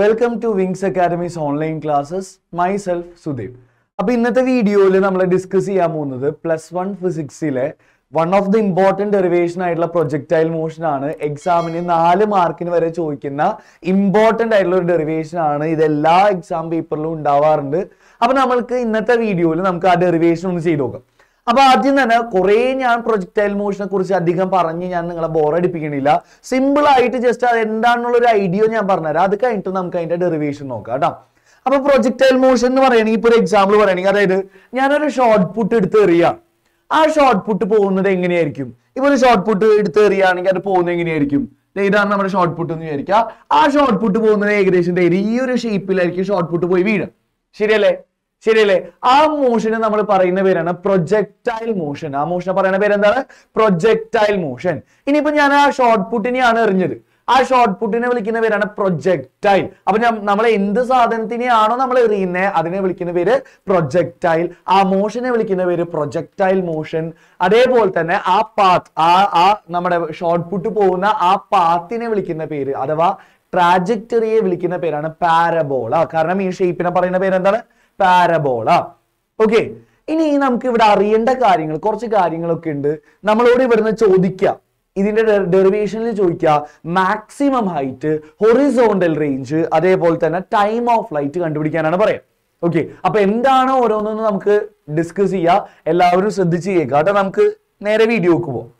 Welcome to Wings Academy's online classes. Myself, Sudeep. Now, in this video, we will discuss plus one physics. One of the important derivation is projectile motion. Exam in 4 mark important derivation is the exam paper. Now, in this video, we will do a derivation. अब आदमी ना कोरे यान projectile motion कुछ अधिकम पारंजी यान नगला बोरा डिपिकेनी ला simple आईटी जस्ट आर इंदान नोले रा idea यान पारना रात का इंटर नाम का इंटर derivation होगा डा अब projectile motion वाले नहीं पर example वाले नहीं आरे यान एक short put इड़ते रिया आ short put पे ओने देंगे नहीं आरक्यूम इबोले short put इड़ते रिया नहीं आरे पे ओने देंगे नहीं आरक्यूम दे इधर ना मरे short put नहीं आरक्या आ short put पे ओने एक रेशन दे रियोरे shape पे लारक्यू short put पे इबीड़ा शिरेले That motion is called projectile motion. That motion is called projectile motion. Now, I have a short put. That short put is called projectile. Now, we have projectile. That motion is called projectile motion. That is the path. That short put is called path. That trajectory is called parabola. Because this shape is called parabola. Okay. Now, we have to do this. We have derivation. Maximum height, horizontal range, time of flight. Okay. Now, we will discuss this. We will next video.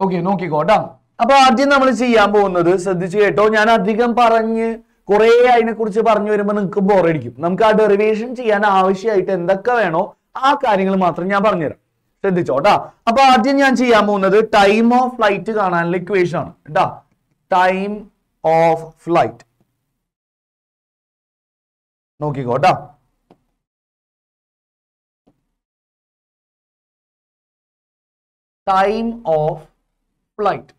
Okay. Okay. Got अब आज दिन हमले ची याम बोलने दे सदिची ये तो याना अधिकम पारण्ये कोरेया इने कुर्चे पारण्ये रे मन कब बोरेड की नमका डेरिवेशन ची याना आवश्यक इतने दक्का वैनो आ कारिंगल मात्र याम पारण्ये रा सदिचोटा अब आज दिन यान ची याम बोलने दे टाइम ऑफ फ्लाइट का नाम इक्वेशन डा टाइम ऑफ फ्लाइट नो की गोटा time of flight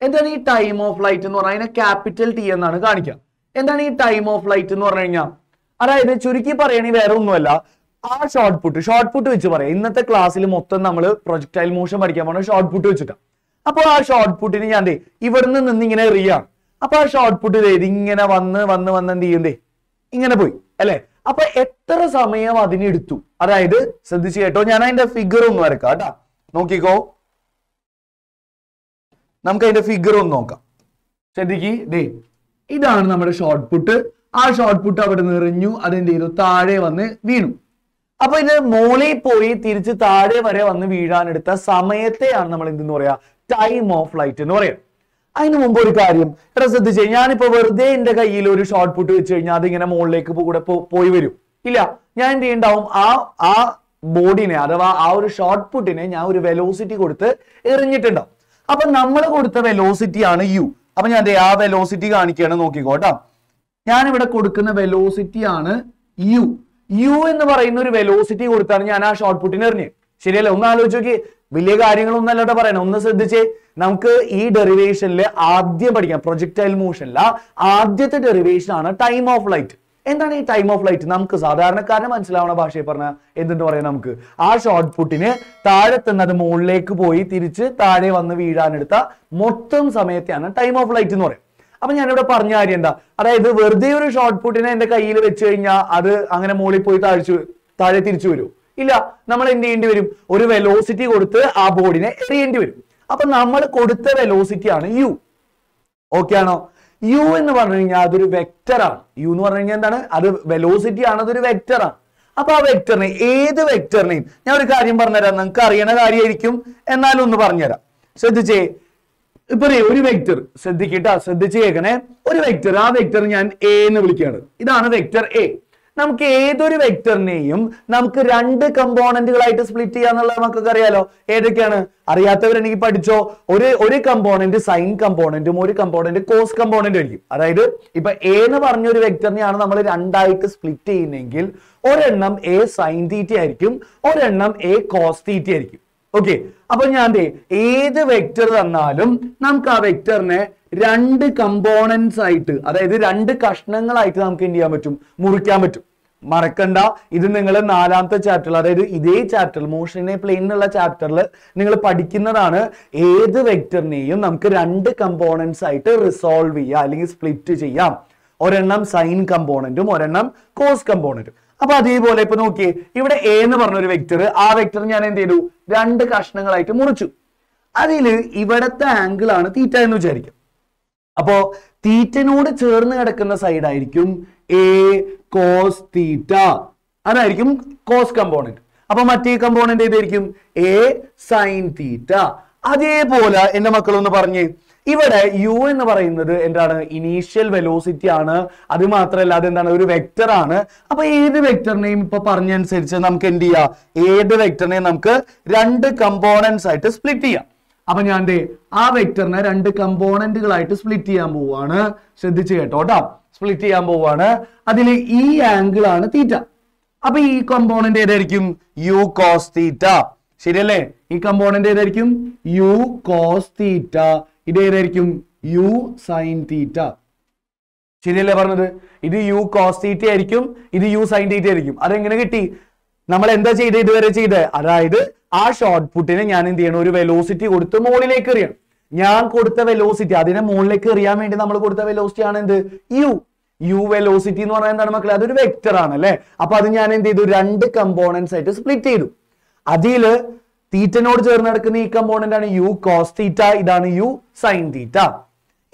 and then time of flight is capital T. And then time of flight is short put. Short put is in the class, projectile motion short put. Now, short put is here. Now, short put is here. Now, we will figure out this. This is our short put. That short put is the അപ്പോൾ ഇത് മോളി പോയി തിരിച്ചു താഴെ വരെ വന്ന് വീഴാൻ എടുത്ത സമയത്തെയാണ് നമ്മൾ എന്ത് പറയാ ടൈം ഓഫ് ഫ്ലൈറ്റ് എന്ന് പറയാ. അതിനു മുൻപ് ഒരു കാര്യം ഇത്ര ശ്രദ്ധിച്ചേ ഞാൻ ഇപ്പോൾ വെറുതെ എൻ്റെ കയ്യിൽ ഒരു ഷോർട്ട് പുട്ട് വെച്ച് കഴിഞ്ഞാൽ അത് ഇങ്ങനെ മോളിലേക്ക് കൂടെ പോയി വരും. ഇല്ല ഞാൻ എന്ത് ചെയ്യണ്ടാവും ആ ബോഡിനെ അഥവാ ആ ഒരു ഷോർട്ട് പുട്ടിനെ ഞാൻ ഒരു വെലോസിറ്റി കൊടുത്ത് എറിഞ്ഞിട്ടുണ്ടാവും. अपन नम्मले कोड़ते velocity आने u अपन याने यार velocity का आने क्या ना नोकी कोटा याने बड़ा कोड़कने velocity आने u u इन बारे इन्होंने velocity कोड़ता नहीं याना short put इन्हर नहीं शरीर ले उन्हें आलोचो कि बिलेगा आरिंगल उन्हें लड़ा बारे ना उन्हें सर दिचे नमके ये derivation ले आद्य बढ़िया projectile motion ला आद्य ते derivation आना time of flight എന്താണ് ഈ ടൈം ഓഫ് ലൈറ്റ് നമുക്ക് സാധാരണക്കാരന് മനസ്സിലാവുന്ന ഭാഷയിൽ പറഞ്ഞാൽ എന്തെന്ന് പറയാം നമുക്ക് ആ ഷോർട്ട് പുട്ടിനെ താഴെത്തുന്നത് മുകളിലേക്ക് പോയി തിരിച്ച് താഴെ വന്ന് വീഴാനെടുത്ത മൊത്തം സമയത്തെയാണ് ടൈം ഓഫ് ലൈറ്റ് എന്ന് പറയും. അപ്പോൾ ഞാൻ ഇവിടെ പറഞ്ഞ കാര്യം എന്താ അതായത് വെറുതെ ഒരു ഷോർട്ട് പുട്ടിനെ എൻ്റെ കയ്യിൽ വെച്ച് കഴിഞ്ഞാൽ അത് അങ്ങനെ മുകളിൽ പോയി താഴെ തിരിച്ചു വരും ഇല്ല നമ്മൾ എന്ത് ചെയ്യേണ്ടി വരും ഒരു വെലോസിറ്റി കൊടുത്ത് ആ ബോഡിനെ എറിയേണ്ടി വരും. അപ്പോൾ നമ്മൾ കൊടുത്ത വെലോസിറ്റിയാണ് u. ഓക്കേ ആണോ? U എന്ന് പറഞ്ഞു കഴിഞ്ഞാൽ അതൊരു വെക്ടറാണ്. U എന്ന് പറഞ്ഞു കഴിഞ്ഞാൽ എന്താണ് അത് വെലോസിറ്റി ആണ് അതൊരു വെക്ടറാണ്. അപ്പോൾ ആ വെക്ടറിനെ ഏത് വെക്ടറിനെയും ഞാൻ ഒരു കാര്യം പറഞ്ഞുതരാം നിങ്ങൾക്ക് അറിയണ കാര്യമായിരിക്കും എന്നാലും ഒന്ന് പറഞ്ഞുതരാം. ശ്രദ്ധിച്ചേ ഇപ്പോ ഒരു വെക്ടർ ശ്രദ്ധിക്കട്ടാ ശ്രദ്ധിച്ച് കേൾക്കണേ ഒരു വെക്ടർ ആ വെക്ടർ ഞാൻ A എന്ന് വിളിക്കുകയാണ്. ഇതാണ് വെക്ടർ A. നമുക്ക് ഏതൊരു വെക്ടറിനെയും നമുക്ക് 2 കമ്പോണന്റുകളായിട്ട് സ്പ്ലിറ്റ് ചെയ്യാന്നുള്ളത് നമുക്ക് അറിയാലോ. ഏതൊക്കെയാണ് അറിയാത്തവർ എനിക്ക് പഠിച്ചോ. ഒരു കമ്പോണന്റ് സൈൻ കമ്പോണന്റും ഒരു കമ്പോണന്റ് കോസ് കമ്പോണന്റും ആയിരിക്കും. അതായത് ഇപ്പോ A എന്ന് പറഞ്ഞ ഒരു വെക്ടറിനെയാണ് നമ്മൾ രണ്ടായിട്ട് സ്പ്ലിറ്റ് ചെയ്യുന്നെങ്കിൽ ഒരെണ്ണം A സൈൻ തീറ്റ ആയിരിക്കും ഒരെണ്ണം A കോസ് തീറ്റ ആയിരിക്കും. ഓക്കേ അപ്പോൾ ഞാൻ ഏത് വെക്ടർ തന്നാലും നമുക്ക് ആ വെക്ടറിനെ 2 components ആയിട്ട് അതായത് 2 കഷ്ണങ്ങളായിട്ട് നമുക്ക് എന്ത് ചെയ്യാൻ പറ്റും മുറിക്കാൻ പറ്റും. Marakanda, either Ningala Nalanta chapter, Ide chapter, motion in a plane chapter, Ningala Padikinarana, either vector name, Namker and the components either resolve via split to Jayam or a sine component or a cos component. About the Boleponoke, even a number vector, our vector and they do, run the Kashnagal item Muruchu. Adil, even at the angle on a theta and Jericho. Apo theta node churn side iricum a cos theta and cos component. Upon my component a sin theta. Ade pola in the Makalona Parne. Even u in the initial velocity ana, Adimatra Laden than a vector ana. Up a vector name Paparnian Sitchanam Kendia, a vector name Namka, run the components at a split here. अपन यान्दे आ vector ने रंडे component के लाइट split याम बोवाना श्रद्धिचे टोटा स्प्लिट याम बोवाना अधिले ई एंगल आना थीटा अब ई कंपोनेंट ए दरिक्यूम यू कॉस थीटा शिरेले ई कंपोनेंट ए दरिक्यूम यू कॉस थीटा इडे दरिक्यूम यू साइन थीटा शिरेले बरने दे इडी यू कॉस थीटा दरिक्यूम इडी यू साइन थीटा दरिक्यूम अरे इंगेने किटी नमले इंदा ची इडे दुवेरे ची इडे अरा इडे ആ ഷോർട്ട് പുട്ടിനെ ഞാൻ എന്ത് ചെയ്യണം ഒരു വെലോസിറ്റി കൊടുത്ത് മോളിലേക്ക് എറിയണം ഞാൻ കൊടുത്ത വെലോസിറ്റി അതിനെ മോളിലേക്ക് എറിയാൻ വേണ്ടി നമ്മൾ കൊടുത്ത വെലോസിറ്റി ആണ് എന്ത് u വെലോസിറ്റി എന്ന് പറഞ്ഞാൽ എന്താണ് മക്കളെ അതൊരു വെക്റ്റർ ആണ് അല്ലേ അപ്പോൾ അത് ഞാൻ എന്ത് ചെയ്തു രണ്ട് കംപോണന്റ്സ് ആയിട്ട് സ്പ്ലിറ്റ് ചെയ്തു അതില് θ നോട് ചേർന്ന് നടക്കുന്ന ഈ കംപോണന്റ് ആണ് u cos θ ഇതാണ് u sin θ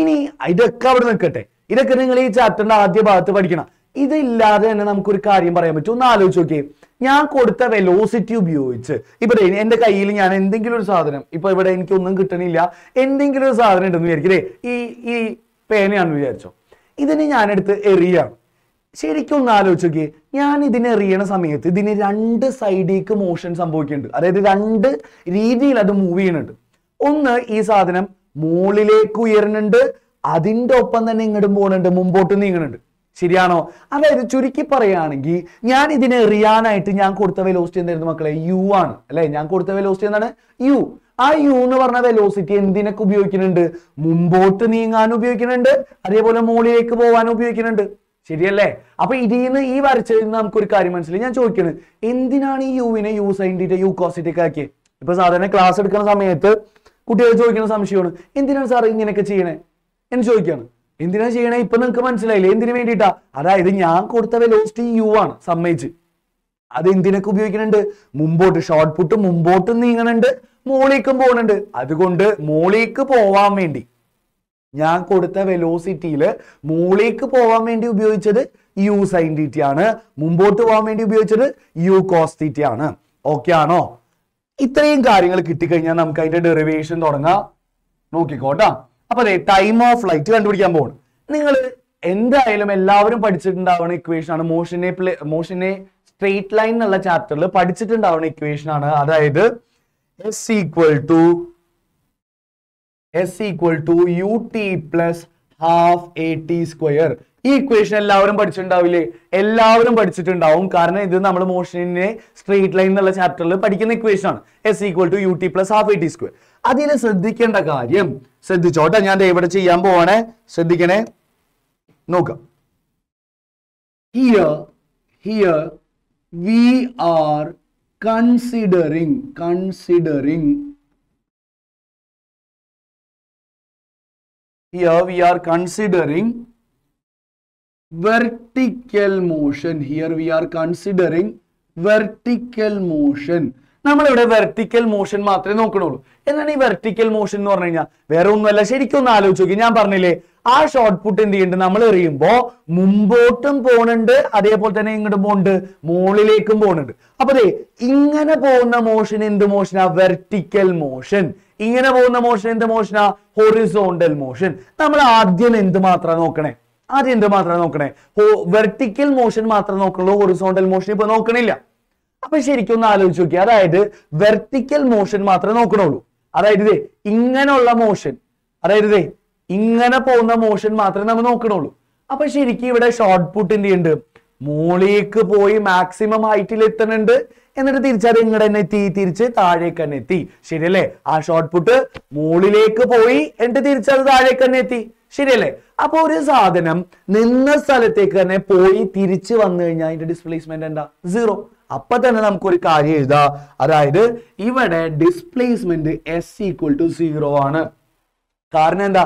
ഇനി ഇതൊക്കെ അവിടെ നിൽക്കട്ടെ ഇതൊക്കെ നിങ്ങൾ ഈ ചാപ്റ്ററിന്റെ ആദ്യ ഭാഗത്ത് പഠിക്കണം ഇതില്ലാതെ തന്നെ നമുക്ക് ഒരു കാര്യം പറയാൻ പറ്റുമോ എന്ന് ആലോചിച്ച് നോക്കിയേ ഞാൻ കൊടുത്ത വെലോസിറ്റി ഉപയോഗിച്ച് ഇവിടെ എൻ്റെ കയ്യിൽ ഞാൻ എന്തെങ്കിലും ഒരു സാധനം ഇപ്പോൾ ഇവിടെ എനിക്ക് ഒന്നും കിട്ടണില്ല എന്തെങ്കിലും ഒരു സാധനം ഉണ്ടെന്ന് വിചാരിക്കേ ഈ പേനയാണെന്ന് വിചാരിച്ചോ ഇതിനെ ഞാൻ എടുത്ത് എറിയാണ് ശരിക്കും ഒന്ന് ആലോചിച്ച് നോക്കിയേ ഞാൻ ഇതിനെ എറിയണ സമയത്ത് ഇതിന് രണ്ട് സൈഡിലേക്ക് മോഷൻ സംഭവിക്കുന്നുണ്ട് അതായത് രണ്ട് രീതിയിൽ അത് മൂവ് ചെയ്യുന്നുണ്ട് ഒന്ന് ഈ സാധനം മുകളിലേക്ക് ഉയരുന്നുണ്ട് അതിന്റെ ഒപ്പം തന്നെ ഇങ്ങോട്ട് പോകുന്നുണ്ട് മുമ്പോട്ട് നീങ്ങുന്നുണ്ട് Siriano, and I Churiki Pariangi, Yan in a Riana to Yankurta velocity and the Maclay, U1, Yankurta velocity and U. I Unavana velocity and then a Kubukin and Mumbotaning Anubukin and Arebola Mole Kubo Anubukin and Siriale. Up in the Evarchinam Kurikariman Silian Chokin, Indinani U in a U sign did a U cositica. Because other class at Kansameter could have joking some sure. Indians are in a kitchen and joking. In the Nigerian Ipanakaman Silla, in the Medita, Arai, the Yankurta velocity U1, some magic. Adin Dinakubukin and Mumbot short put to Mumbotan and Mole component, Adagunda, Mole Kapova Mendi. Yankurta velocity, Mole Kapova Mendi Buichade, U sin Titiana, Mumbotova Mendi Buichade, U cos Titiana. Okano. Italian Karingal Kitikanam kind of derivation or no Kikota. Time of flight and board. Ningle end the element laver and participate in down equation on a motion straight line a chapter, participate in down equation on either S equal to UT plus half AT square. Equation laver and participate in down karna is the number of motion in a straight line a chapter, particular equation S equal to UT plus half AT square. Adil Sadikenda Guardian said the Jordan Yanda Everchi Yambo on a Sadikane Noka. Here we are considering vertical motion. We have vertical motion. What is vertical motion? We have to a short put in the end. We have to If you have vertical motion, that is motion. That is motion. If you have a short put in the end, the maximum height is the short put. ശരിയല്ലേ? അപ്പൊ ഒരു സാധനം നിന്ന സ്ഥലത്തേക്ക് തന്നെ പോയി തിരിച്ചു വന്നു കഴിഞ്ഞാൽ അതിന്റെ ഡിസ്പ്ലേസ്മെന്റ് എന്താ? സീറോ. അപ്പൊ തന്നെ നമുക്കൊരു കാര്യം എഴുതാം, അതായത് ഇവിടെ displacement s equal to zero ആണ്. കാരണം എന്താ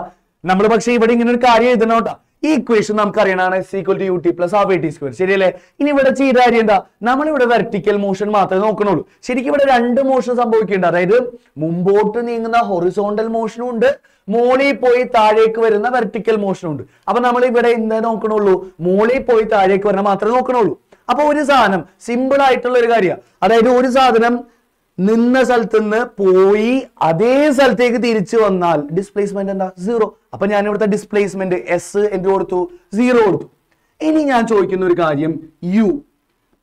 നമ്മൾ പക്ഷെ ഇവിടെ ഇങ്ങനെ ഒരു കാര്യം എഴുതണോട്ടാ. ഈ ഇക്വേഷൻ നമുക്കറിയണാണ് s equal to u t plus r y t square, ശരിയല്ലേ? ഇനി ഇവിടെ ചെയ്ത കാര്യം എന്താ, നമ്മളിവിടെ വെർട്ടിക്കൽ മോഷൻ മാത്രമേ നോക്കണുള്ളൂ. ശരിക്കും ഇവിടെ രണ്ട് മോഷൻ സംഭവിക്കുന്നുണ്ട്, അതായത് മുമ്പോട്ട് നീങ്ങുന്ന ഹൊറിസോണ്ടൽ മോഷനും ഉണ്ട്, മോളിൽ പോയി താഴേക്ക് വരുന്ന വെർട്ടിക്കൽ മോഷനും ഉണ്ട്. അപ്പൊ നമ്മൾ ഇവിടെ എന്താ നോക്കണുള്ളൂ, മോളിൽ പോയി താഴേക്ക് വരുന്ന മാത്രമേ നോക്കണുള്ളൂ. അപ്പൊ ഒരു സാധനം സിമ്പിൾ ആയിട്ടുള്ള ഒരു കാര്യമാണ്, അതായത് ഒരു സാധനം നിന്ന സ്ഥലത്ത് നിന്ന് പോയി അതേ സ്ഥലത്തേക്ക് തിരിച്ചു വന്നാൽ ഡിസ്പ്ലേസ്മെന്റ് എന്താ? സീറോ. അപ്പൊ ഞാൻ ഇവിടുത്തെ ഡിസ്പ്ലേസ്മെന്റ് എസ് എന്ത് കൊടുത്തു? സീറോ കൊടുത്തു. ഇനി ഞാൻ ചോദിക്കുന്ന ഒരു കാര്യം, യു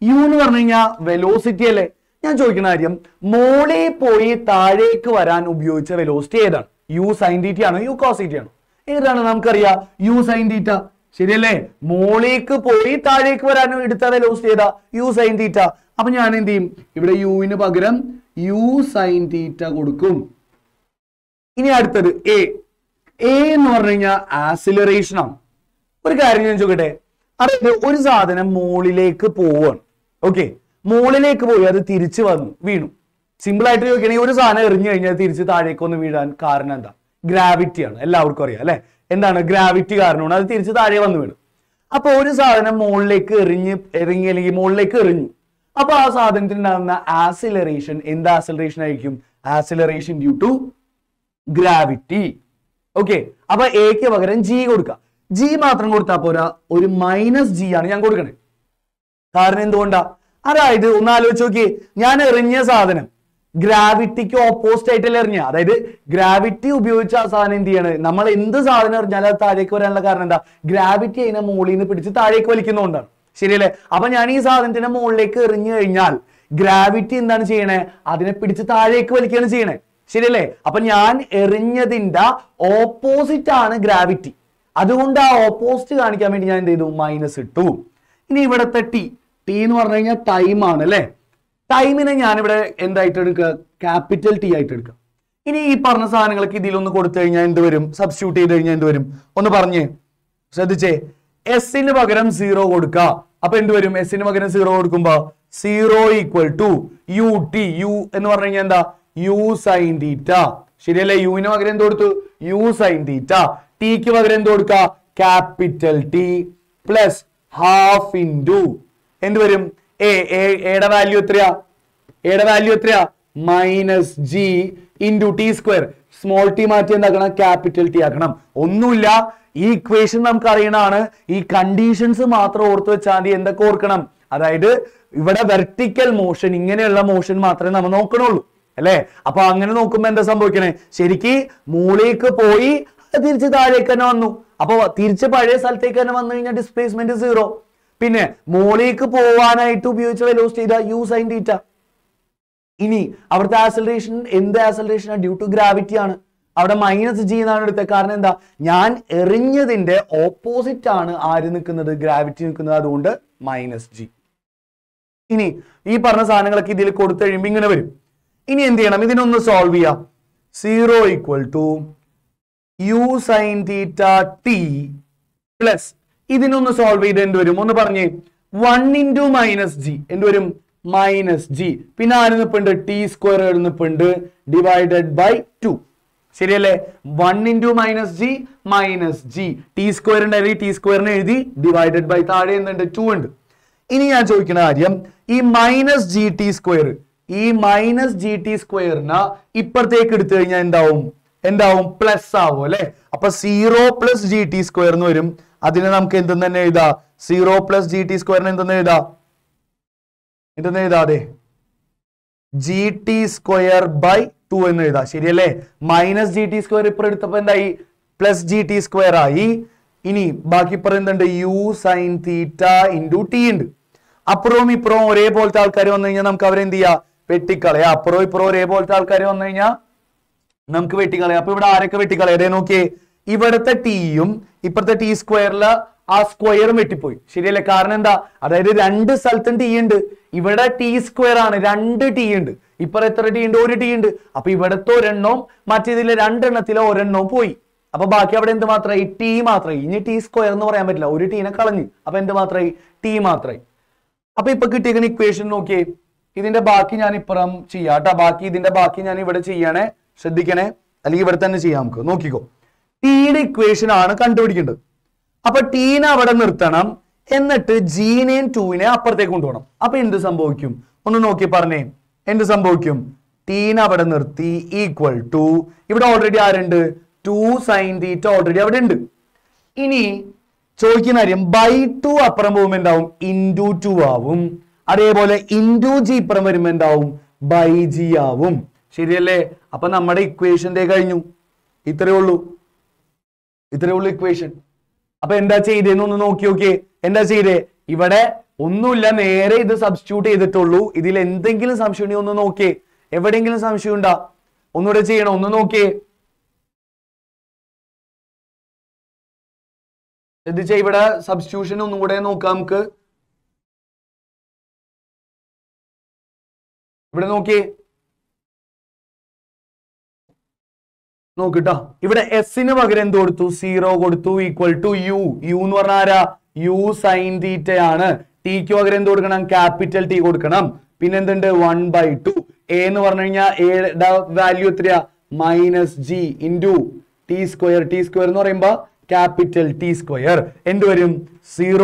യു എന്ന് പറഞ്ഞു കഴിഞ്ഞാൽ വെലോസിറ്റി അല്ലേ? ഞാൻ ചോദിക്കുന്ന കാര്യം, മോളെ പോയി താഴേക്ക് വരാൻ ഉപയോഗിച്ച വെലോസിറ്റി ഏതാണ്? യു സൈൻ തീറ്റ ആണോ യു കോസ് തീറ്റ ആണോ? ഏതാണ്? നമുക്കറിയാം യു സൈൻ തീറ്റ, ശരിയല്ലേ? മോളേക്ക് പോയി താഴേക്ക് വരാനും എടുത്ത വെലോസിറ്റി ഏതാ? U sine theta. അപ്പൊ ഞാൻ എന്ത് ചെയ്യും, ഇവിടെ യുവിന് പകരം യു സൈൻ തീറ്റ കൊടുക്കും. ഇനി അടുത്തത് എ. എ എന്ന് പറഞ്ഞു കഴിഞ്ഞാൽ ആക്സിലറേഷൻ ആണ്. ഒരു കാര്യം ഞാൻ ചോദിക്കട്ടെ, അതായത് ഒരു സാധനം മോളിലേക്ക് പോവാണ്, ഓക്കെ, മോളിലേക്ക് പോയി അത് തിരിച്ചു വന്നു വീണു. സിമ്പിൾ ആയിട്ട് ചോദിക്കുകയാണെങ്കിൽ ഒരു സാധനം എറിഞ്ഞു കഴിഞ്ഞാൽ തിരിച്ച് താഴേക്ക് ഒന്ന് വീഴാൻ കാരണം എന്താ? ഗ്രാവിറ്റി ആണ്, എല്ലാവർക്കും അറിയാം അല്ലെ? എന്താണ്? ഗ്രാവിറ്റി കാരണമാണ് അത് തിരിച്ച് താഴെ വന്നു വീണു. അപ്പൊ ഒരു സാധനം മുകളിലേക്ക് അല്ലെങ്കിൽ മുകളിലേക്ക് എറിഞ്ഞു, അപ്പൊ ആ സാധനത്തിന് ഉണ്ടാകുന്ന ആക്സിലറേഷൻ എന്ത് ആക്സിലറേഷൻ ആയിരിക്കും? Acceleration due to gravity. Okay, അപ്പൊ എക്ക് പകരം ജി കൊടുക്കുക. ജി മാത്രം കൊടുത്താൽ പോരാ, ഒരു മൈനസ് ജി ആണ് ഞാൻ കൊടുക്കണേ. കാരണം എന്തുകൊണ്ടാ? അതായത് ഒന്ന് ആലോചിച്ച് നോക്കിയേ, ഞാൻ എറിഞ്ഞ സാധനം ഗ്രാവിറ്റിക്ക് ഓപ്പോസിറ്റ് ആയിട്ടല്ലേ എറിഞ്ഞ, അതായത് ഗ്രാവിറ്റി ഉപയോഗിച്ച ആ സാധനം എന്ത് ചെയ്യണത്? നമ്മൾ എന്ത് സാധനം എറിഞ്ഞാൽ അത് താഴേക്ക് വരാനുള്ള കാരണം എന്താ? ഗ്രാവിറ്റി അതിനെ മുകളിൽ നിന്ന് പിടിച്ച് താഴേക്ക് വലിക്കുന്നതുകൊണ്ടാണ്, ശരിയല്ലേ? അപ്പൊ ഞാൻ ഈ സാധനത്തിന്റെ മുകളിലേക്ക് എറിഞ്ഞു കഴിഞ്ഞാൽ ഗ്രാവിറ്റി എന്താണ് ചെയ്യണേ? അതിനെ പിടിച്ച് താഴേക്ക് വലിക്കുകയാണ് ചെയ്യണേ, ശരിയല്ലേ? അപ്പൊ ഞാൻ എറിഞ്ഞതിന്റെ ഓപ്പോസിറ്റ് ആണ് ഗ്രാവിറ്റി, അതുകൊണ്ട് ആ ഓപ്പോസിറ്റ് കാണിക്കാൻ വേണ്ടി ഞാൻ എന്ത് ചെയ്തു? മൈനസ് ഇട്ടു. ഇനി ഇവിടത്തെ ടി ടി എന്ന് പറഞ്ഞു കഴിഞ്ഞാൽ ടൈം ആണ് അല്ലേ? ടൈമിനെ ഞാനിവിടെ എന്തായിട്ട് എടുക്കുക? ക്യാപിറ്റൽ ടി ആയിട്ട് എടുക്കുക. ഇനി ഈ പറഞ്ഞ സാധനങ്ങൾക്ക് ഇതിലൊന്ന് കൊടുത്തു കഴിഞ്ഞാൽ എന്ത് വരും? സബ്സ്റ്റിറ്റ്യൂട്ട് ചെയ്ത് കഴിഞ്ഞാൽ എന്ത് വരും? ഒന്ന് പറഞ്ഞേ, ശ്രദ്ധിച്ചേ. എസിന് പകരം സീറോ കൊടുക്കുക. അപ്പൊ എന്ത് വരും? എസിന് പകരം സീറോ കൊടുക്കുമ്പോ zero equal to u t. U എന്ന് പറഞ്ഞു കഴിഞ്ഞാൽ എന്താ? യു സൈൻ തീറ്റ, ശരിയല്ലേ? യുവിന് പകരം എന്ത് കൊടുത്തു? യു സൈൻ തീറ്റ. ടിക്ക് പകരം എന്ത് കൊടുക്കുക? Capital T plus half into എന്ത് വരും? എയുടെ വാല്യൂ എത്രയാ? എയുടെ വാല്യൂ എത്രയാ? Minus g into t square. Small t മാറ്റി എന്താക്കണം? ക്യാപിറ്റൽ ടി ആക്കണം. ഒന്നുമില്ല, ഈ ഇക്വേഷൻ നമുക്ക് അറിയണതാണ്. ഈ കണ്ടീഷൻസ് മാത്രം ഓർത്ത് വെച്ചാൽ മതി. എന്തൊക്കെ ഓർക്കണം? അതായത് ഇവിടെ വെർട്ടിക്കൽ മോഷൻ, ഇങ്ങനെയുള്ള മോഷൻ മാത്രമേ നമ്മൾ നോക്കണുള്ളൂ അല്ലെ? അപ്പൊ അങ്ങനെ നോക്കുമ്പോ എന്താ സംഭവിക്കണേ? ശരിക്ക് മുകളിലേക്ക് പോയി തിരിച്ച് താഴേക്ക് തന്നെ വന്നു. അപ്പൊ തിരിച്ച് പഴയ സ്ഥലത്തേക്ക് തന്നെ വന്നു കഴിഞ്ഞാൽ ഡിസ്പ്ലേസ്മെന്റ് സീറോ. പിന്നെ മോളിലേക്ക് പോവാനായിട്ട് ഉപയോഗിച്ച വെലോസിറ്റി ഇതാ യു സൈൻ തീറ്റ. ഇനി അവിടുത്തെ ആക്സിലറേഷൻ എന്ത് ആക്സിലറേഷൻ? ഡ്യൂ ടു ഗ്രാവിറ്റി ആണ്. അവിടെ മൈനസ് ജി എന്നാണ് എടുത്തത്. കാരണം എന്താ? ഞാൻ എറിഞ്ഞതിന്റെ ഓപ്പോസിറ്റ് ആണ് ആര് നിൽക്കുന്നത്? ഗ്രാവിറ്റി നിൽക്കുന്നത്. അതുകൊണ്ട് മൈനസ് ജി. ഇനി ഈ പറഞ്ഞ സാധനങ്ങളൊക്കെ ഇതിൽ കൊടുത്തു കഴിയുമ്പോൾ ഇങ്ങനെ വരും. ഇനി എന്ത് ചെയ്യണം? ഇതിനൊന്ന് സോൾവ് ചെയ്യാം. Zero equal to u sine theta t plus ഇതിനൊന്ന് സോൾവ് ചെയ്ത് എന്ത് വരും? ഒന്ന് പറഞ്ഞേ. വൺ ഇൻറ്റു മൈനസ് ജി എന്ത് വരും? Minus g. പിന്നെ ആര് നിൽപ്പുണ്ട്? ടി സ്ക്വയർ നിൽപ്പുണ്ട്. ഡിവൈഡഡ് ബൈ ടു, ശരിയല്ലേ? One into minus g minus g. T square ഉണ്ടായി, ടി സ്ക്വയറിന് എഴുതി. ഡിവൈഡഡ് ബൈ താഴെ എന്തുണ്ട്? ടു ഉണ്ട്. ഇനി ഞാൻ ചോദിക്കുന്ന കാര്യം, ഈ മൈനസ് ജി ടി സ്ക്വയർ, ഈ മൈനസ് ജി ടി സ്ക്വയറിന് ഇപ്പുറത്തേക്ക് എടുത്തു കഴിഞ്ഞാൽ എന്താവും? എന്താവും? പ്ലസ് ആവും അല്ലെ? അപ്പൊ zero plus g t square എന്ന് വരും. അതിനെ നമുക്ക് എന്തെന്ന് തന്നെ എഴുതാ? സീറോ പ്ലസ് ജി ടി സ്ക്വയറിന് എന്തെന്ന് എഴുതാ? എന്തെന്ന് എഴുതാ? അതെ, g t square by two എന്ന് എഴുതാ, ശരിയല്ലേ? മൈനസ് ജി ടി സ്ക്വയർ ഇപ്പുറം എടുത്തപ്പോ എന്തായി? പ്ലസ് ജി ടി സ്ക്വയർ ആയി. ഇനി ബാക്കി ഇപ്പുറം എന്തുണ്ട്? U sine theta into t ഉണ്ട്. അപ്പുറവും ഇപ്പുറവും ഒരേപോലത്തെ ആൾക്കാർ വന്നു കഴിഞ്ഞാൽ നമുക്ക് അവരെന്ത് ചെയ്യാ? വെട്ടിക്കളയാ. അപ്പുറവും ഇപ്പുറവും ഒരേപോലത്തെ ആൾക്കാർ വന്നു കഴിഞ്ഞാൽ നമുക്ക് വെട്ടിക്കളയാം. അപ്പൊ ഇവിടെ ആരൊക്കെ വെട്ടിക്കളയാ? നോക്കിയേ, ഇവിടുത്തെ ടിയും ഇപ്പുറത്തെ ടി സ്ക്വയറില് ആ സ്ക്വയറും വെട്ടിപ്പോയി, ശരിയല്ലേ? കാരണം എന്താ? അതായത് രണ്ട് സ്ഥലത്തും ടി ഉണ്ട്. ഇവിടെ ടി സ്ക്വയർ ആണ്, രണ്ട് ടി ഉണ്ട്. ഇപ്പുറം എത്ര ടി ഉണ്ട്? ഒരു ടി ഉണ്ട്. അപ്പൊ ഇവിടത്തെ ഒരെണ്ണവും മറ്റേതിലെ രണ്ടെണ്ണത്തിലെ ഒരെണ്ണവും പോയി. Now, T matray. T square no amidla, T in a colony. Up in the matray, T matray. Up a take an equation, okay. This is the Bakiniani Param Chiata Baki, then the Bakiniani Vadachiane, said the Kane, Alivertan Chiamco. No Kiko. T equation on a contour. Up a Tina Vadanurtanam, in the G in two in a upper secundum. Up in the Sambocum. On an okay par name. In the Sambocum. Tina Vadanurti equal to. If it already are in 2 sin theta already avidundu. Ini choikkana karyam by 2 appuram poyum endavum into 2 avum. Adeypole into g appuram varum endavum by g avum. Seriyalle appo nammade equation de kazhinju. Itre ullu equation. Appo enda cheyidenu onnu nokki okke. Enda cheyide ivade onnilla nere idu substitute cheyiditullu. Idil endengilum samshayam onnu nokke. Evidengilum samshayam unda onnode cheyanam onnu nokke. This is the substitution of the substitution. No, S is 0 equal to U. U is U sin theta. T is capital T. Then 1 by 2. A is value 3 minus G into T square. T square capital T square. End 0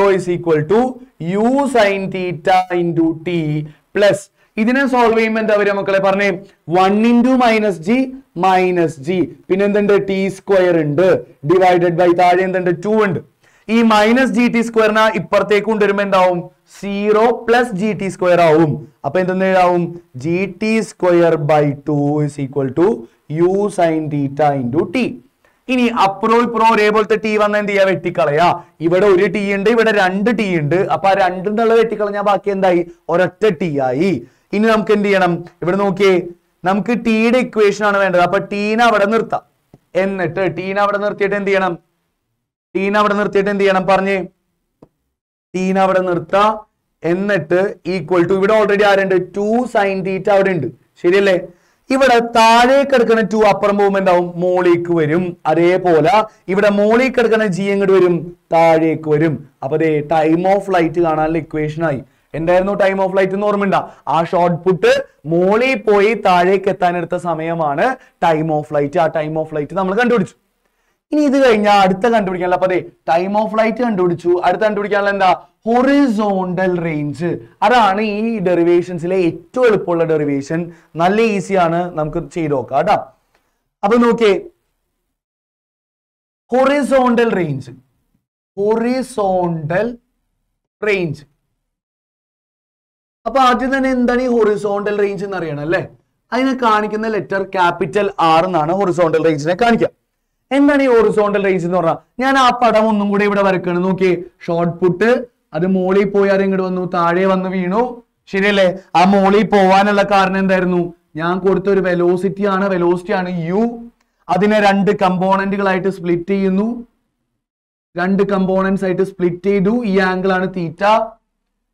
is equal to U sin theta into T plus. This solve is 1 into minus G minus G. Then T square and divided by 2 and. E minus GT square na 0 plus GT square aum. Then GT square by 2 is equal to U sin theta into T. Ini apro pro able to T1 and the vertical. You would already T and divided under T and apparent the vertical Nabakendai or a TI. In Namkendianum, even okay. Namki T equation on a rapper Tina Vadanurta. N Tina Vadanur Tet and the Anam Tina Vadanur Tet and the Anamparne Tina Vadanurta N equal to it already are under 2 sin theta out into Shirele. If you have two upper movement of mole equilibrium, arepola, if you have mole equilibrium, third equilibrium, time of flight equation. And there is no time of flight in Normanda. Our short putter, mole poi, third equilibrium, samayamana, time of flight, time of flight. Time of flight and horizontal range. That is the derivation. Very easy to do. Horizontal range. Horizontal range. What is horizontal range? The letter capital R is horizontal range. What is horizontal range? Short putter, that is mole poyaringu thade vannu veenu sheriyale aa mole povanulla kaaranam endairunu njan kodutha oru velocity aanu u adine rendu componentgal aayittu split cheyunu rendu components aayittu split cheyidu ee angle aanu theta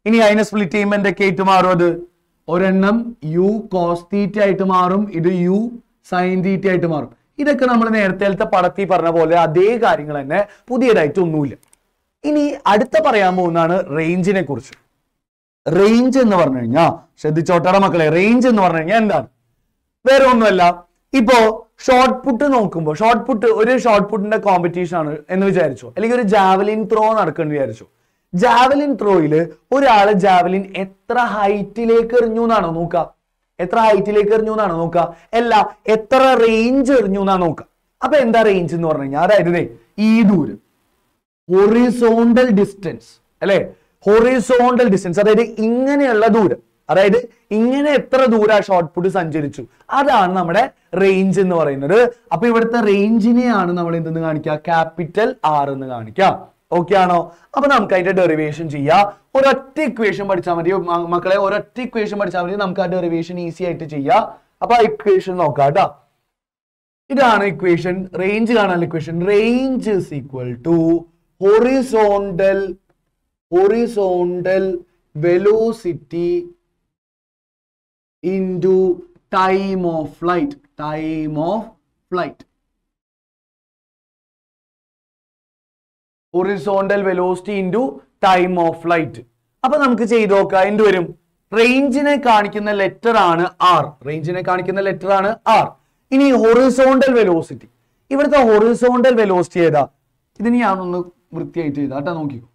ini ayine split cheyum endake aayittu maarum adu orennam u cos theta aayittu maarum idu u sin theta aayittu maarum idakku nammal neratheltha padathi parna pole adhe karyangal enne pudiyadayittu onnuilla. Ini aditha parayamo nana range in a course. Range in the Varnanya. Said the Chotaramakale, range in the Varnanya. Where on Vella? Ipo short put no combo. Short put in the competition. And the javelin throw on our conveyor. Javelin throw or ala javelin etra height laker nunanoka. Etra height laker nunanoka. Ella etra ranger nunanoka. Up in the range in the Varnanya. E dur. Horizontal distance. Horizontal distance. That is ingane short put sanchirichu. Adana nammade range ennu parayunnathu. Appo ivadutte range ne aanu nammal endu kaanikka capital R ennu kaanikka. Okay aano? Appo namukku adinte derivation cheya. Oratte equation padicha madi makkale oratte equation padicha madi namukku aa derivation easy aayittu cheya. Appo equation nokka ata. Idana equation range kaanal equation range is equal to horizontal velocity into time of flight horizontal velocity into time of flight. അപ്പോൾ നമുക്ക് ചെയ്തു നോക്കാം. എന്ത് വരും? റേഞ്ചിനെ കാണിക്കുന്ന letter ആണ് r. റേഞ്ചിനെ കാണിക്കുന്ന letter ആണ് r. ഇനി horizontal velocity. ഇവിടുത്തെ horizontal velocity ഏതാ? ഇതിനെ ഞാൻ ഒന്ന് വൃത്തിയായിട്ട് ചെയ്താട്ടോ നോക്കിക്കോ.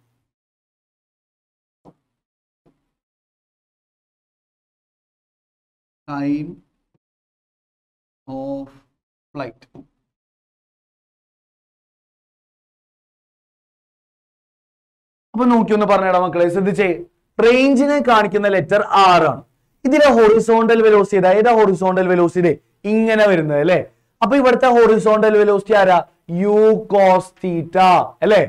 Time of flight. അപ്പോൾ നോക്കിയൊന്ന് പറഞ്ഞേടാ മക്കളെ, ശ്രദ്ധിച്ചേ. റേഞ്ചിനെ കാണിക്കുന്ന ലെറ്റർ r ആണ്. ഇതിലെ ഹൊറിസോണ്ടൽ വെലോസിറ്റി ഏതാ? ഹൊറിസോണ്ടൽ വെലോസിറ്റി ഇങ്ങനെ വരുന്നത് അല്ലേ? അപ്പൊ ഇവിടുത്തെ ഹൊറിസോണ്ടൽ വെലോസിറ്റി ആരാ? u cos theta അല്ലേ?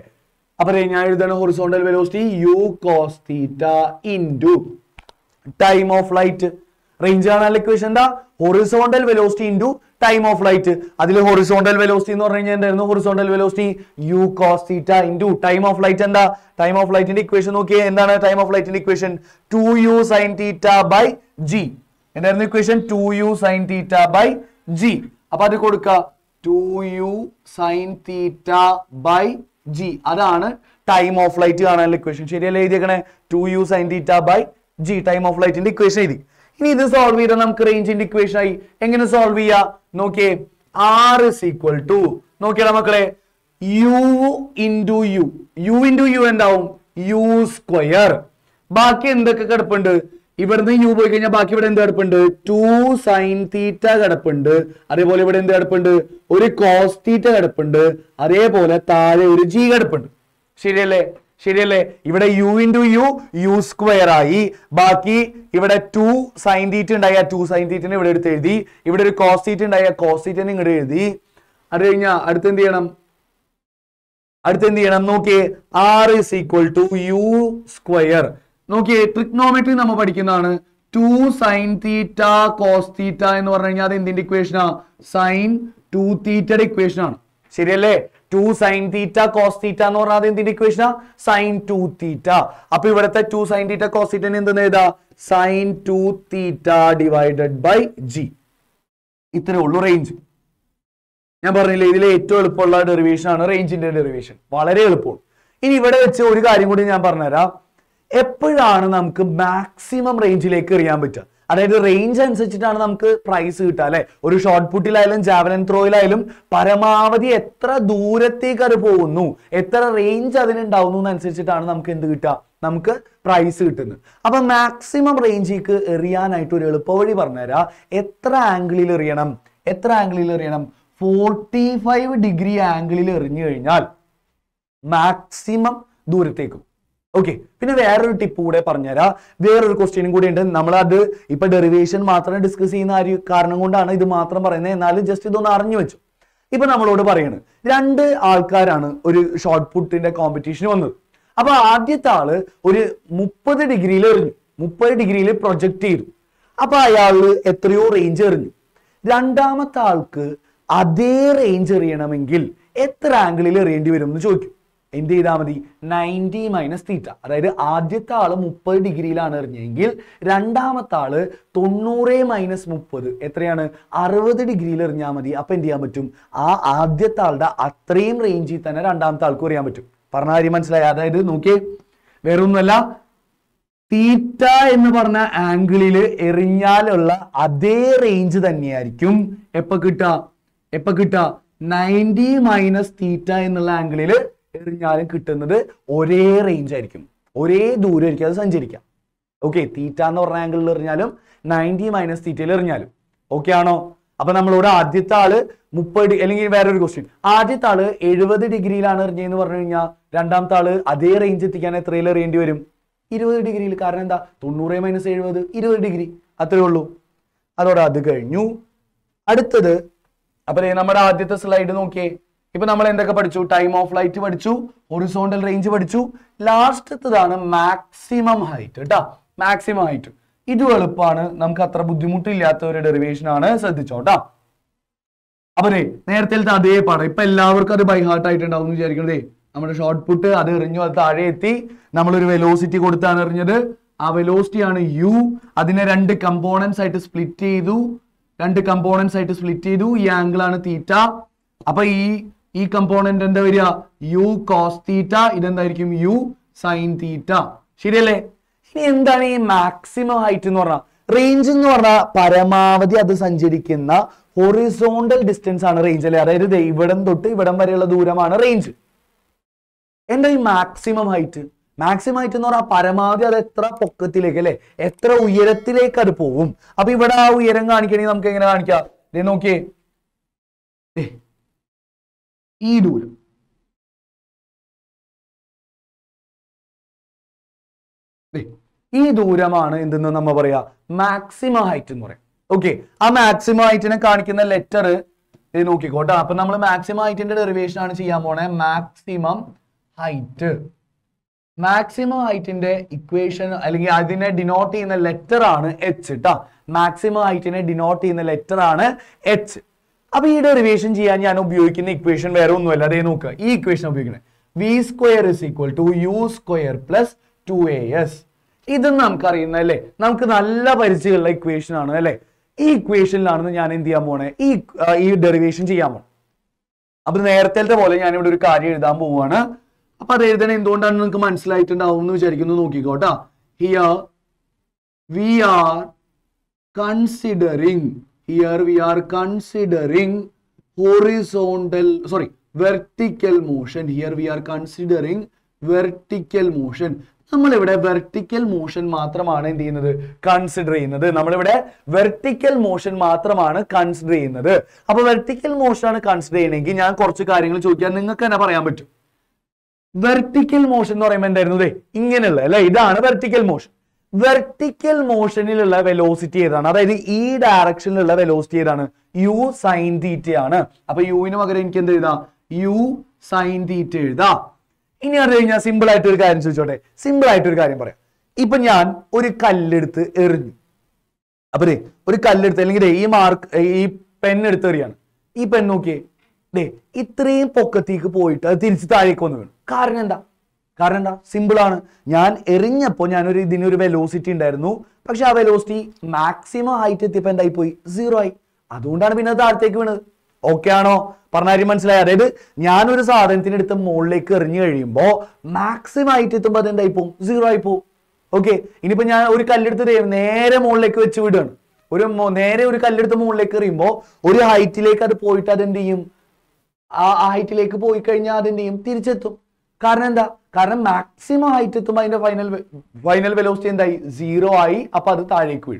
അപ്പൊ ഞാൻ എഴുതണം ഹൊറിസോണ്ടൽ വെലോസിറ്റി u cos theta into time of flight. Range കാണാനുള്ള ഇക്വേഷൻ എന്താ? Horizontal velocity into time of flight. അതിൽ ഹൊറിസോണ്ടൽ വെലോസിറ്റി എന്ന് പറഞ്ഞു കഴിഞ്ഞാൽ എന്തായിരുന്നു? Horizontal velocity u cos theta into time of flight. എന്താ ടൈം ഓഫ് ലൈറ്റിന്റെ ഇക്വേഷൻ? നോക്കിയേ, എന്താണ് ടൈം ഓഫ് ലൈറ്റിന്റെ equation? 2u sin theta by g. എന്തായിരുന്നു equation? 2u sin theta by g. അപ്പൊ അത് കൊടുക്കുക 2u sin theta by g. അതാണ് ടൈം ഓഫ് ലൈറ്റ് കാണാനുള്ള ഇക്വേഷൻ. ശരിയല്ലേ എഴുതിയേക്കണേ? 2u sin theta by g time of ലൈറ്റിന്റെ ഇക്വേഷൻ എഴുതി. ഇനി ഇത് സോൾവ് ചെയ്താൽ നമുക്ക് റേഞ്ചിന്റെ ഇക്വേഷൻ ആയി. എങ്ങനെ സോൾവ് ചെയ്യാ? നോക്കിയേ, r is equal to നോക്കിയാ മക്കളെ u into u. u into u എന്താവും? u square. ബാക്കി എന്തൊക്കെ കിടപ്പുണ്ട്? ഇവിടുന്ന് u പോയി കഴിഞ്ഞാൽ ബാക്കി ഇവിടെ എന്ത് കിടപ്പുണ്ട്? 2 sin theta കിടപ്പുണ്ട്. അതേപോലെ ഇവിടെ എന്ത് കിടപ്പുണ്ട്? ഒരു cos theta കിടപ്പുണ്ട്. അതേപോലെ താഴെ ഒരു g കിടപ്പുണ്ട്. ശരിയല്ലേ? ശരിയല്ലേ? ഇവിടെ u into u u square ആയി. ബാക്കി ഇവിടെ 2 സൈൻ തീറ്റ ഉണ്ടായ 2 സൈൻ തീറ്റനെ ഇവിടെ എടുത്ത് എഴുതി. ഇവിടെ ഒരു കോസ് തീറ്റ ഉണ്ടായ കോസ് തീറ്റനെ ഇങ്ങോട്ട് എഴുതി. അത് കഴിഞ്ഞാൽ അടുത്തെന്ത് ചെയ്യണം? നോക്കിയേ, r is equal to u square. നോക്കിയേ, ട്രിഗ്നോമെട്രി നമ്മൾ പഠിക്കുന്നതാണ്. 2 സൈൻ തീറ്റ കോസ് തീറ്റ എന്ന് പറഞ്ഞു കഴിഞ്ഞാൽ അത് എന്തിന്റെ ഇക്വേഷനാ? സൈൻ 2 തീറ്റയുടെ ഇക്വേഷൻ ആണ്. ശരിയല്ലേ? 2 sin theta cos theta എന്ന് പറഞ്ഞാൽ എന്തിന്റെ ഇക്വേഷനാ? sin 2 theta. അപ്പൊ ഇവിടുത്തെ 2 sin theta cos theta എന്തെന്ന് എഴുതാ? sin 2 theta divided by g. ഇത്രേ ഉള്ളൂ റേഞ്ച്. ഞാൻ പറഞ്ഞില്ലേ ഇതിലെ ഏറ്റവും എളുപ്പമുള്ള ഡെറിവേഷൻ ആണ് റേഞ്ചിന്റെ ഡെറിവേഷൻ. വളരെ എളുപ്പമാണ്. ഇനി ഇവിടെ വെച്ച് ഒരു കാര്യം കൂടി ഞാൻ പറഞ്ഞുതരാം. എപ്പോഴാണ് നമുക്ക് മാക്സിമം റേഞ്ചിലേക്ക് എറിയാൻ പറ്റുക? അതായത് റേഞ്ച് അനുസരിച്ചിട്ടാണ് നമുക്ക് പ്രൈസ് കിട്ടുക അല്ലെ? ഒരു ഷോർട്ട് പുട്ടിലായാലും ജാവലിൻ ത്രോയിലായാലും പരമാവധി എത്ര ദൂരത്തേക്ക് അത് പോകുന്നു, എത്ര റേഞ്ച് അതിനുണ്ടാവുന്നു എന്നനുസരിച്ചിട്ടാണ് നമുക്ക് എന്ത് കിട്ടുക? നമുക്ക് പ്രൈസ് കിട്ടുന്നത്. അപ്പൊ മാക്സിമം റേഞ്ചിലേക്ക് എറിയാനായിട്ട് ഒരു എളുപ്പവഴി പറഞ്ഞുതരാം. എത്ര ആംഗിളിൽ എറിയണം? 45 ഡിഗ്രി ആംഗിളിൽ എറിഞ്ഞു കഴിഞ്ഞാൽ മാക്സിമം ദൂരത്തേക്കും. ഓക്കെ, പിന്നെ വേറൊരു ടിപ്പ് കൂടെ പറഞ്ഞുതരാം. വേറൊരു ക്വസ്റ്റ്യനും കൂടി ഉണ്ട്. നമ്മളത് ഇപ്പൊ ഡെറിവേഷൻ മാത്രം ഡിസ്കസ് ചെയ്യുന്ന ആ കാരണം കൊണ്ടാണ് ഇത് മാത്രം പറയുന്നത്. എന്നാലും ജസ്റ്റ് ഇതൊന്ന് അറിഞ്ഞു വെച്ചു. ഇപ്പൊ നമ്മളോട് പറയുന്നത് 2 ആൾക്കാരാണ് ഒരു ഷോർട്ട് പുട്ടിന്റെ കോമ്പറ്റീഷൻ വന്നത്. അപ്പൊ ആദ്യത്തെ ആള് ഒരു 30 ഡിഗ്രിയിൽ എറിഞ്ഞു, 30 ഡിഗ്രിയിൽ പ്രൊജക്ട് ചെയ്തു. അപ്പൊ അയാള് എത്രയോ റേഞ്ച് എറിഞ്ഞു. രണ്ടാമത്തെ ആൾക്ക് അതേ റേഞ്ച് എറിയണമെങ്കിൽ എത്ര ആംഗിളിൽ എറിയേണ്ടി വരും എന്ന് ചോദിക്കും. എന്ത് ചെയ്താൽ മതി? 90 മൈനസ് തീറ്റ. അതായത് ആദ്യത്തെ ആള് 30 ഡിഗ്രിയിലാണ് എറിഞ്ഞെങ്കിൽ രണ്ടാമത്തെ ആള് 90 മൈനസ് 30 എത്രയാണ്? 60 ഡിഗ്രിയിൽ എറിഞ്ഞാൽ മതി. അപ്പൊ എന്ത് ചെയ്യാൻ പറ്റും? ആ ആദ്യത്തെ ആളുടെ അത്രയും റേഞ്ചിൽ തന്നെ രണ്ടാമത്തെ ആൾക്ക് എറിയാൻ പറ്റും. പറഞ്ഞ കാര്യം മനസ്സിലായി? അതായത് നോക്കിയേ, വേറൊന്നുമല്ല, തീറ്റ എന്ന് പറഞ്ഞ ആംഗിളില് എറിഞ്ഞാലുള്ള അതേ റേഞ്ച് തന്നെയായിരിക്കും എപ്പ കിട്ടുക 90 മൈനസ് തീറ്റ എന്നുള്ള ആംഗിളില് എറിഞ്ഞാലും കിട്ടുന്നത് ഒരേ റേഞ്ച് ആയിരിക്കും, ഒരേ ദൂരം ആയിരിക്കും അത് സഞ്ചരിക്കാം. ഓക്കെ, തീറ്റ എന്ന് പറഞ്ഞ ആംഗിളിൽ എറിഞ്ഞാലും 90 മൈനസ് തീറ്റയിൽ എറിഞ്ഞാലും ഓക്കെ ആണോ? അപ്പൊ നമ്മളോട് ആദ്യത്തെ ആള് 30 അല്ലെങ്കിൽ വേറൊരു ക്വസ്റ്റ്യൻ, ആദ്യത്തെ ആള് 70 ഡിഗ്രിയിലാണ് എറിഞ്ഞെന്ന് പറഞ്ഞു കഴിഞ്ഞാൽ രണ്ടാമത്തെ ആള് അതേ റേഞ്ച് എത്തിക്കാൻ എത്രയിൽ എറിയേണ്ടി വരും? 20 ഡിഗ്രിയിൽ. കാരണം എന്താ? 90 മൈനസ് 70 20 ഡിഗ്രി, അത്രേ ഉള്ളൂ. അതോടെ അത് കഴിഞ്ഞു. അടുത്തത് അപ്പൊ നമ്മുടെ ആദ്യത്തെ സ്ലൈഡ് നോക്കിയേ. ഇപ്പൊ നമ്മൾ എന്തൊക്കെ പഠിച്ചു? ടൈം ഓഫ് ലൈറ്റ് പഠിച്ചു, ഹൊറിസോണ്ടൽ റേഞ്ച് പഠിച്ചു. ലാസ്റ്റത്തതാണ് മാക്സിമം ഹൈറ്റ് കേട്ടോ. മാക്സിമം ഹൈറ്റ് ഇത് എളുപ്പമാണ്, നമുക്ക് അത്ര ബുദ്ധിമുട്ടില്ലാത്ത ഒരു ഡെറിവേഷൻ ആണ്, ശ്രദ്ധിച്ചോട്ടാ. അപ്പൊ നേരത്തെ അതേ പാഠം ഇപ്പൊ എല്ലാവർക്കും അത് ബൈഹാർട്ട് ആയിട്ടുണ്ടാവും എന്ന് വിചാരിക്കണതേ. നമ്മുടെ ഷോർട്ട് പുട്ട് അത് എറിഞ്ഞു, അത് താഴെ എത്തി. നമ്മളൊരു വെലോസിറ്റി കൊടുത്താണ് എറിഞ്ഞത്. ആ വെലോസിറ്റി ആണ് യു. അതിനെ രണ്ട് കമ്പോണൻസ് ആയിട്ട് സ്പ്ലിറ്റ് ചെയ്തു. ഈ ആംഗിൾ ആണ് തീറ്റ. അപ്പൊ ഈ E component and the u cos theta, it u sin theta. Shirele in the maximum height in the range in the paramavadi other sanjirikina horizontal distance on range. They wouldn't do the range. And the maximum height. Maximum height is not a paramavadi, that's a pocket. It's a uyeratile carpoom. Api vada uyerangan cananka. Then okay. E dude. E duramana in the Namabaria. Maximum height. Okay. A maximum height in a carnican letter. Then okay, got up. Number maximum height in the derivation on Chiamona. Maximum height. Maximum height in the equation, denote in the letter on h. Maximum height in a denote in the letter on h. Now, this derivation equation equation v square is equal to u square plus 2as. This is the equation. This equation derivation. Now, here we are considering horizontal, sorry, vertical motion. Here we are considering vertical motion. We vertical motion considering vertical motion considering vertical motion considering vertical motion or vertical motion. Vertical motion is velocity. That is E direction velocity. U sin theta. So U is U sin theta. This is simple. Now I am going to इतने पोकती को poet अतिरिक्त कौन है? कारण ना symbol आना यान एरिंग अपो यान उरी दिन उरी वेलोसिटी इंडरनो पक्ष आ वेलोसिटी मैक्सिमम हाइट टिपेंड आई पोई जीरो आई आधुनिक आने बिना दार्ते क्यों ना ओके आनो पर ना रिमंस लाया रे बे यान उरी साधन तीन इतने मोड़ लेकर नियरिंग बो मैक्सिमम हाइट तो बदन आई पो जीरो आई पो ओके इन्हीं पर यान उरी कल्लर तो रे नेरे मोड़ लेकर चुड़न उरी मो नेरे उरी कल्लर तो मोड़ लेकर रिमबो उरी हाइट लेकर पोइटा दें दियम आ height लेके पो इकरिन्या दें नियम तीर्चेतो कारण दा कारण maximum height तो माइने final velocity इंदा ही zero आई अपाद तारे equal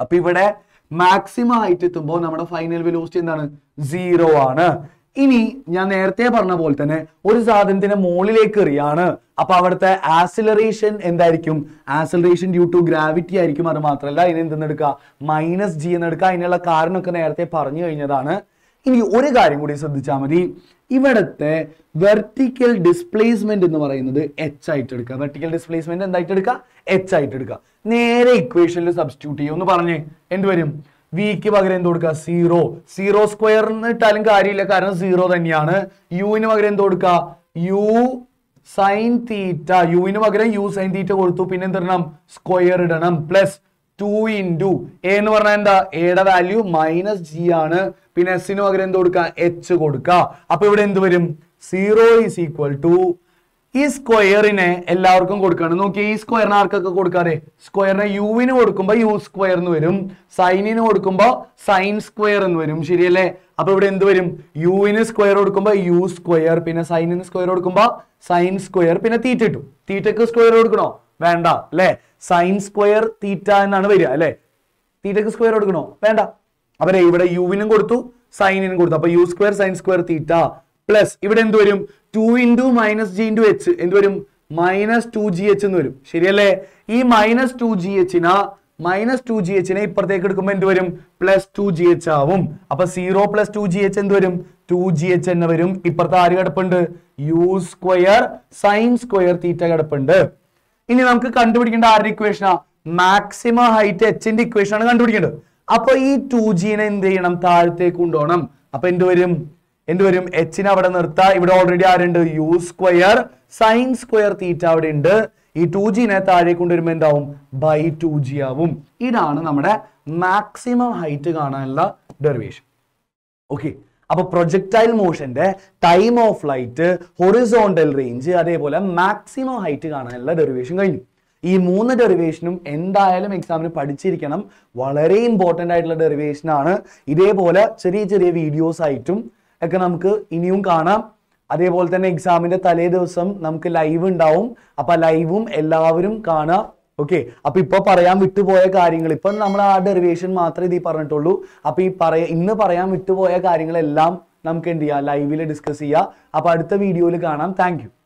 अपि बड़े maximum height तो बो नम्मड़ा final velocity इंदा न zero आना इनी यान ऐरते परना बोलते ने और इस आदमी तेरे मोली लेकर याना अपावर्ता acceleration इंदा इरिक्यूम acceleration due to gravity इरिक्यूम आर मात्रा ला इन्हें इंदर का minus g इंदर का इन्हें ला कारण कने ऐरते पारनी इन्हें दाना In the Oregari, what is the Chamadi? Even at the vertical displacement in the Marina, the excited vertical displacement and the Iterica, excited car. Nere equation is substitute. You know, Parane, Endverim. V Kibagrendorka, zero. Zero square, Talankari, Lakana, zero than Yana. U in Magrendorka, U sin theta. U in Magre, U sin theta, or two pin in the num, squared and plus. 2 into a number and the value minus g ana pinasino agrendodka h kodka. Up 0 is equal to e square in a larkum kodkan. No k square narka kodkare square na u in orkumba u square nuerum sin in orkumba sin square nuerum shirele. Up u in square orkumba u square pina sin in square orkumba sin square pina theta 2 theta square orkuno. Vanda, le sin square theta and anavaria, le theta square or no, Vanda. Abra even u in go to sin in go to u square sin square theta plus even 2 into minus g into h into minus 2gh in verum. Shiriale e minus 2gh in a minus 2gh in a particular comment plus 2gh avum. Up 0 plus 2gh in verum 2gh in verum. Ipartari upon u square sin square theta upon the. In the contributing equation, maximum height h in the equation. Upper e 2g in the Namtarte Kundonum. Up endurum h in Avadanartha, it would already are under u square sin square theta out under e 2g in a thare kunderman down by 2g avum. Idana maximum height derivation. Okay. Now, projectile motion time of flight, horizontal range, maximum height derivation. These three derivations are very important derivation. This is a video site. We will see the exam. We will see live. Okay, now we will discuss the derivation. Thank you.